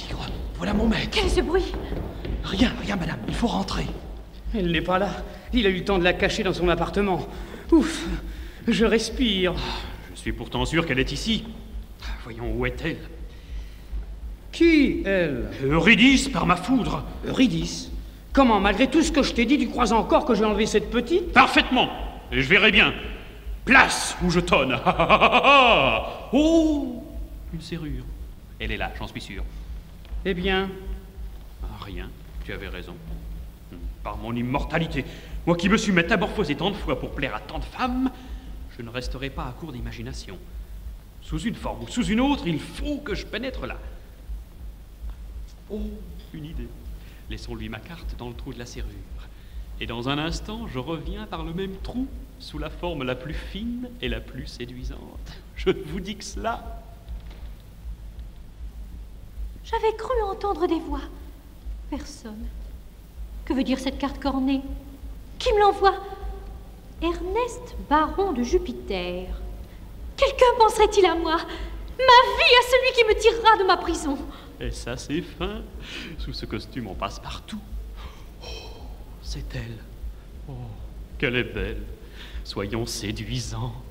pigre. Voilà mon mec. Quel est ce bruit? Rien, rien, madame. Il faut rentrer. Elle n'est pas là. Il a eu le temps de la cacher dans son appartement. Ouf, je respire. Je suis pourtant sûr qu'elle est ici. Voyons, où est-elle? Qui, elle? Eurydice, par ma foudre. Eurydice? Comment, malgré tout ce que je t'ai dit, tu crois encore que j'ai enlevé cette petite? Parfaitement. Et je verrai bien. Place où je tonne. Oh, une serrure. Elle est là, j'en suis sûr. Eh bien? Rien, tu avais raison. Par mon immortalité, moi qui me suis métamorphosé tant de fois pour plaire à tant de femmes, je ne resterai pas à court d'imagination. Sous une forme ou sous une autre, il faut que je pénètre là. Oh, une idée. Laissons-lui ma carte dans le trou de la serrure. Et dans un instant, je reviens par le même trou, sous la forme la plus fine et la plus séduisante. Je ne vous dis que cela. J'avais cru entendre des voix. Personne. Que veut dire cette carte cornée? Qui me l'envoie? Ernest, baron de Jupiter. Quelqu'un penserait-il à moi? Ma vie à celui qui me tirera de ma prison. Et ça, c'est fin. Sous ce costume, on passe partout. Oh, c'est elle. Oh, qu'elle est belle. Soyons séduisants.